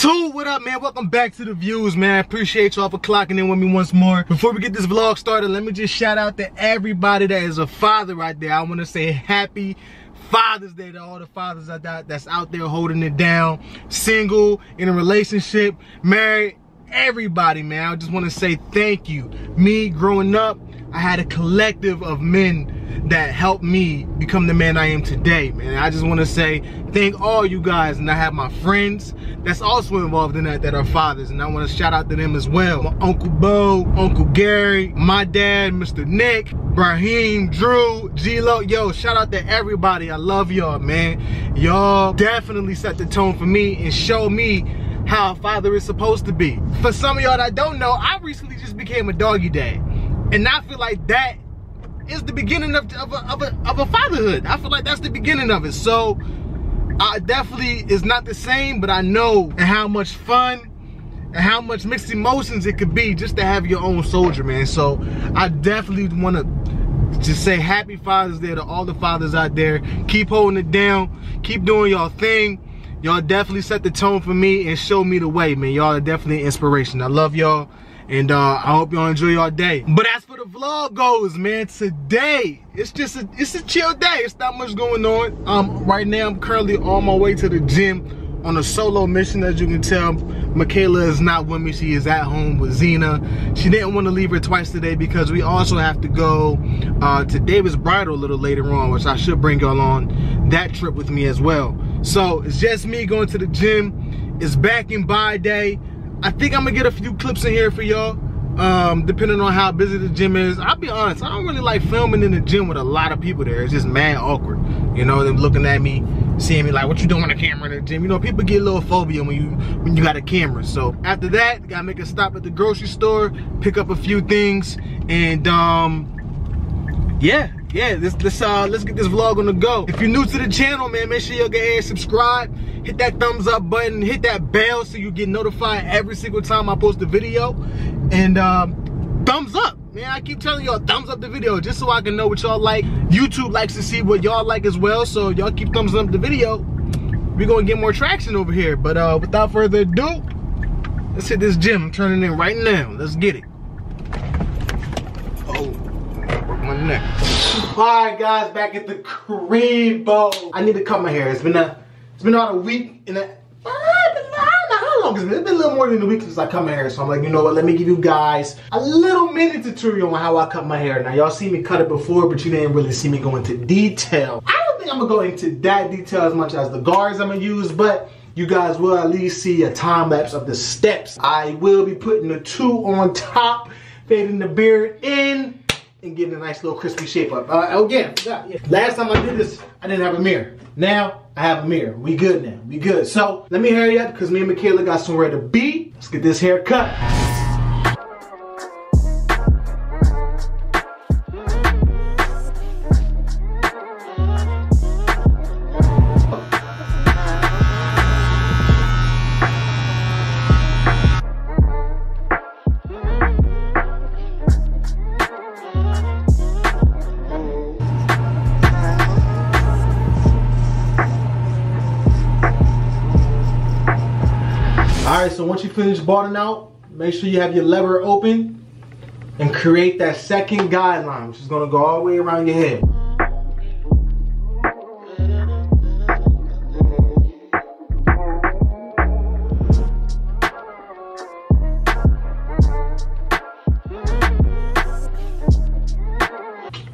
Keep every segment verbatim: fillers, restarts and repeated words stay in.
two, what up, man? Welcome back to the views, man. I appreciate y'all for clocking in with me once more. Before we get this vlog started, let me just shout out to everybody that is a father right there. I want to say happy Father's Day to all the fathers out there that's out there holding it down, single, in a relationship, married, everybody, man. I just want to say thank you. Me growing up, I had a collective of men that helped me become the man I am today, man. I just want to say thank all you guys, and I have my friends that's also involved in that that are fathers, and I want to shout out to them as well. My Uncle Bo, Uncle Gary, my dad, Mister Nick, Raheem, Drew, G-Lo. Yo, shout out to everybody. I love y'all, man. Y'all definitely set the tone for me and show me how a father is supposed to be. For some of y'all that don't know, I recently just became a doggy dad. And I feel like that is the beginning of, of, a, of, a, of a fatherhood. I feel like that's the beginning of it. So I definitely, it's not the same, but I know and how much fun and how much mixed emotions it could be just to have your own soldier, man. So I definitely want to just say happy Father's Day to all the fathers out there. Keep holding it down. Keep doing y'all thing. Y'all definitely set the tone for me and show me the way, man. Y'all are definitely an inspiration. I love y'all. And uh, I hope y'all enjoy y'all day. But as for the vlog goes, man, today, it's just a, it's a chill day. It's not much going on. Um, right now, I'm currently on my way to the gym on a solo mission. As you can tell, Michaela is not with me. She is at home with Zena. She didn't want to leave her twice today because we also have to go uh, to David's Bridal a little later on, which I should bring y'all on that trip with me as well. So it's just me going to the gym. It's back and bye day. I think I'm gonna get a few clips in here for y'all, um, depending on how busy the gym is. I'll be honest, I don't really like filming in the gym with a lot of people there. It's just mad awkward. You know, them looking at me, seeing me like, what you doing on a camera in the gym? You know, people get a little phobia when you when you got a camera. So after that, gotta make a stop at the grocery store, pick up a few things, and um, yeah. Yeah, this, this, uh, let's get this vlog on the go. If you're new to the channel, man, make sure you go ahead and subscribe. Hit that thumbs up button. Hit that bell so you get notified every single time I post a video. And um, thumbs up. Man, I keep telling y'all, thumbs up the video just so I can know what y'all like. YouTube likes to see what y'all like as well. So y'all keep thumbs up the video. We're going to get more traction over here. But uh, without further ado, let's hit this gym. I'm turning in right now. Let's get it. Oh. Alright guys, back at the crebo. I need to cut my hair. It's been a, it's been about a week and a, how long has it been? It's been a little more than a week since I cut my hair. So I'm like, you know what, let me give you guys a little mini tutorial on how I cut my hair. Now y'all seen me cut it before, but you didn't really see me go into detail. I don't think I'm gonna go into that detail as much as the guards I'm gonna use, but you guys will at least see a time lapse of the steps. I will be putting the two on top, fading the beard in, and getting a nice little crispy shape up. Uh, oh yeah, yeah, last time I did this, I didn't have a mirror. Now, I have a mirror. We good now, we good. So, let me hurry up, because me and Michaela got somewhere to be. Let's get this hair cut. Alright, so once you finish bottoming out, make sure you have your lever open and create that second guideline, which is going to go all the way around your head.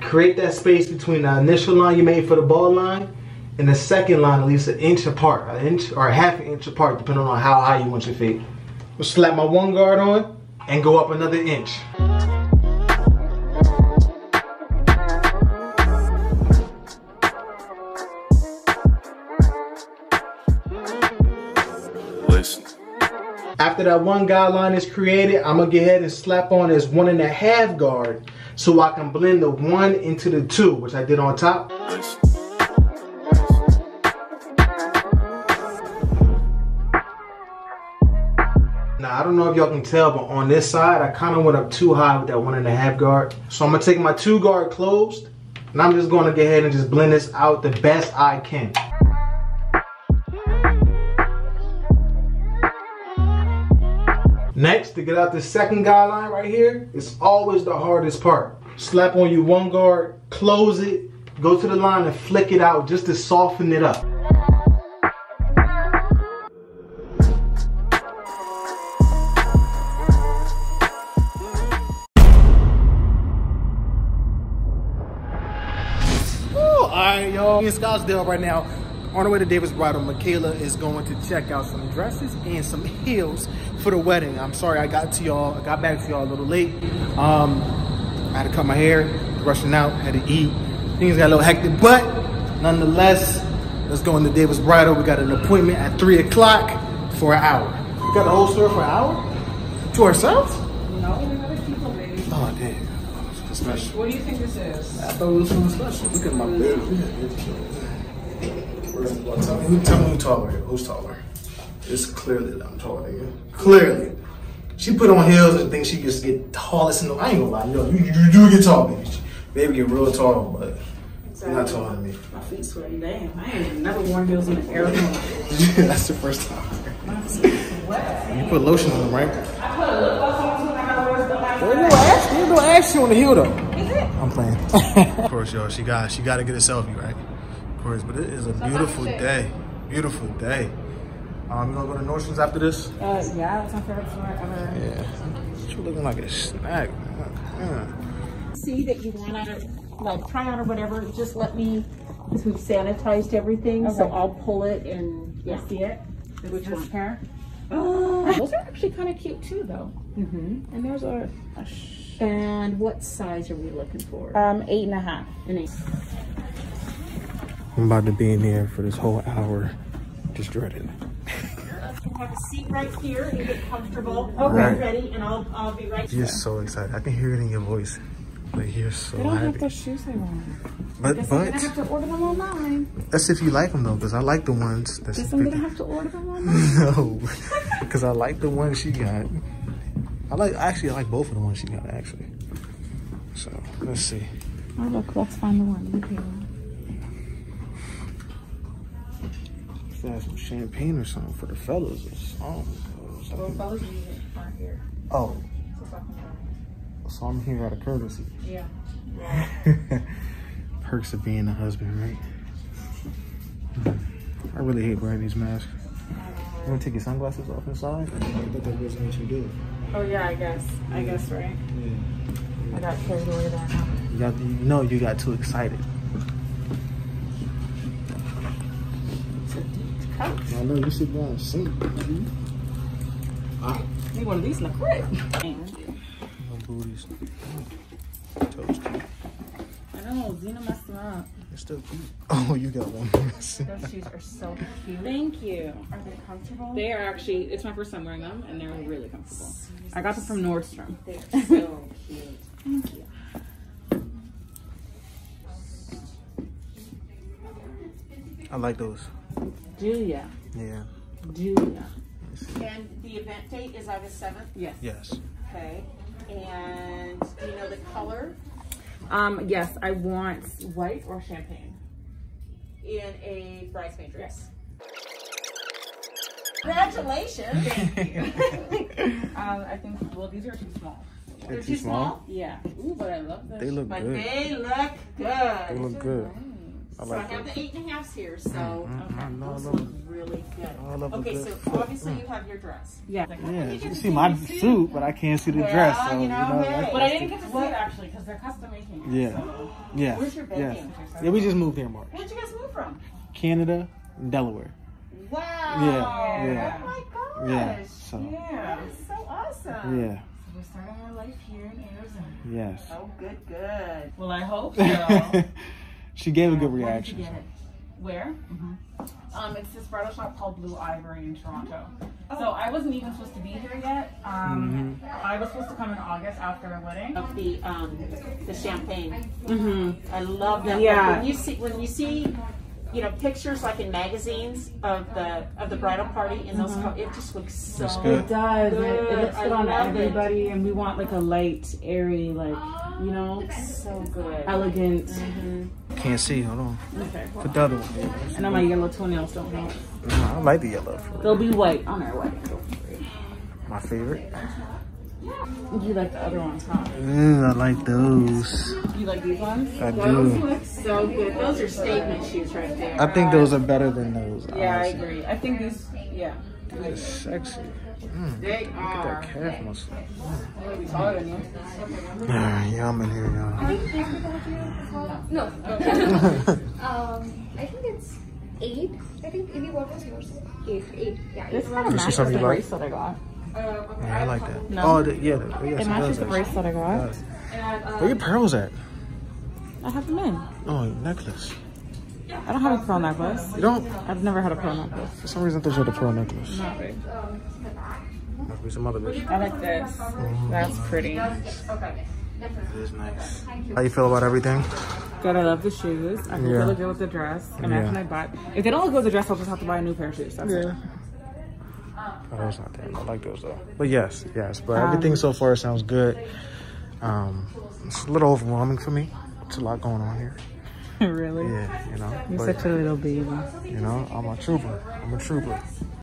Create that space between the initial line you made for the ball line and the second line, at least an inch apart, an inch or a half an inch apart, depending on how high you want your feet. I'll slap my one guard on and go up another inch. Listen. After that one guideline is created, I'm gonna go ahead and slap on this one and a half guard so I can blend the one into the two, which I did on top. Listen. Now, I don't know if y'all can tell, but on this side, I kind of went up too high with that one and a half guard. So I'm gonna take my two guard closed, and I'm just gonna go ahead and just blend this out the best I can. Next, to get out this second guideline right here, it's always the hardest part. Slap on your one guard, close it, go to the line and flick it out just to soften it up. Alright y'all, in Scottsdale right now, on the way to David's Bridal. Michaela is going to check out some dresses and some heels for the wedding. I'm sorry I got to y'all, I got back to y'all a little late. Um, I had to cut my hair, rushing out, had to eat. Things got a little hectic, but nonetheless, let's go into David's Bridal. We got an appointment at three o'clock for an hour. We got the whole store for an hour? To ourselves? No, there's other people, baby. Oh, damn. Special. What do you think this is? I thought it was something special. Look at my beard. Tell me who's taller here. Who's taller? It's clearly that I'm taller than you. Clearly. She put on heels and thinks she just get tallest in the. I ain't gonna lie. No, you, you, you do get tall, baby. Baby get real tall, but exactly. You're not taller than me. My feet sweating. Damn, I ain't never worn heels in an airplane. That's the first time. What? You put lotion on them, right? I put a lip gloss on them. They don't ask, they don't ask you on the heel though. Is it? I'm playing. Of course, y'all. She got. She got to get a selfie, right? Of course. But it is a so beautiful day. Beautiful day. Um, you gonna go to Nordstrom's after this? Uh, yeah, it's my favorite store ever. Yeah. What you looking like a snack, man? Yeah. See that you want to like try on or whatever. Just let me, because we've sanitized everything, okay. So I'll pull it and yeah. You'll see it. Which one? Hair. Oh, those are actually kind of cute too, though. Mm-hmm. And there's a, a sh and what size are we looking for? Um, eight and a half. An eight. I'm about to be in here for this whole hour, just dreading. You have a seat right here and get comfortable. Okay, right. Ready, and I'll I'll be right. You're there. So excited. I can hear it in your voice. Like you're so. I don't happy. Have those shoes I want. But I but. I'm gonna have to order them online. That's if you like them though, because I like the ones. That's guess I'm gonna have to order them online. No, because I like the ones she got. I like actually I like both of the ones she got actually. So let's see. Oh look, let's find the one. Look here. She has some champagne or something for the fellas or something. Well, fellas aren't here. Oh. So I'm here out of courtesy. Yeah. Perks of being a husband, right? I really hate wearing these masks. You want to take your sunglasses off inside? I thought that wasn't what you do. Oh yeah, I guess. I yeah. guess right. Yeah. I got carried away that time. You got, you know, you got too excited. It's a deep couch. I know you sit down and sleep. Mm-hmm. Wow. You need one of these in the crib. Booties. Toast. I know, Zena messed them up. They're still cute. Oh, you got one. Those shoes are so cute. Thank you. Are they comfortable? They are actually, it's my first time wearing them, and they're really comfortable. I got them from Nordstrom. They're so cute. Thank you. I like those. Julia. Yeah. Julia. And the event date is August seventh? Yes. Yes. Okay. And do you know the color? Um, yes, I want white or champagne. In a bridesmaid dress. Congratulations. Thank you. um, I think, well, these are too small. They're, They're too, too small? small? Yeah. Ooh, but I love them. They look but good. But they look good. They look good. Nice. I like so I have those. The eight and a halfs here, so mm-hmm. okay. no, those look really good. No, okay, good. So obviously mm. you have your dress. Yeah. yeah. You, you can see, see my suit, suit, but I can't see the well, dress. So, you know, you know hey. But I didn't get to see it actually because they're custom making it. Yeah. So. Yeah. Where's your baby? Yes. Yeah, we just moved here, Mark. Where'd you guys move from? Canada and Delaware. Wow. Yeah. yeah. Oh my gosh. Yeah. So. yeah. That is so awesome. Yeah. We're starting our life here in Arizona. Yes. Oh, good, good. Well, I hope so. She gave a good reaction. Where did you get it? Where? Mm-hmm. um, it's this bridal shop called Blue Ivory in Toronto. Oh. So I wasn't even supposed to be here yet. Um, mm-hmm. I was supposed to come in August after our wedding. Of the um, the champagne. Mm-hmm. I love that. Yeah. When you see when you see, you know, pictures like in magazines of the of the bridal party in those, mm-hmm. it just looks so good. It does. Good. It looks good on everybody, it. And we want like a light, airy, like you know, it's so good, elegant. Mm-hmm. Can't see, hold on. Okay. Well, put the other one. And all my yellow toenails don't help. No, I like the yellow. For They'll real. Be white on our wedding. my favorite. You like the other one on top? Mm, I like those. You like these ones? I well, do. Those look so good. Those are statement shoes right there. I think those are better than those. Yeah, honestly. I agree. I think these, yeah. They're sexy. Mm, they look are. Look at that calf muscle. Mm. Mm. Alright, yeah, I'm in here, y'all. Are you happy about you? No. um, I think it's eight. I think, Evie, what was yours? Eight. Eight. Yeah, this kind of matches the like? bracelet I got. Yeah, I like that. No. Oh, the, yeah. The, yes, it matches the bracelet I got. Where are your pearls at? I have them in. Oh, necklace. I don't have a pearl necklace. You don't? I've never had a pearl necklace. For some reason, I thought you had a pearl necklace. No. Must be some other bitch. I like this. Mm. That's pretty. It is nice. How you feel about everything? Good. I love the shoes. I feel yeah. really good with the dress. Imagine yeah. I bought. If they don't look good with the dress, I'll just have to buy a new pair of shoes. That's yeah. it. Oh, those not there. I like those though. But yes, yes. But um, everything so far sounds good. Um, it's a little overwhelming for me. It's a lot going on here. Really? Yeah, you know. You're but, such a little baby. You know, I'm a trooper. I'm a trooper.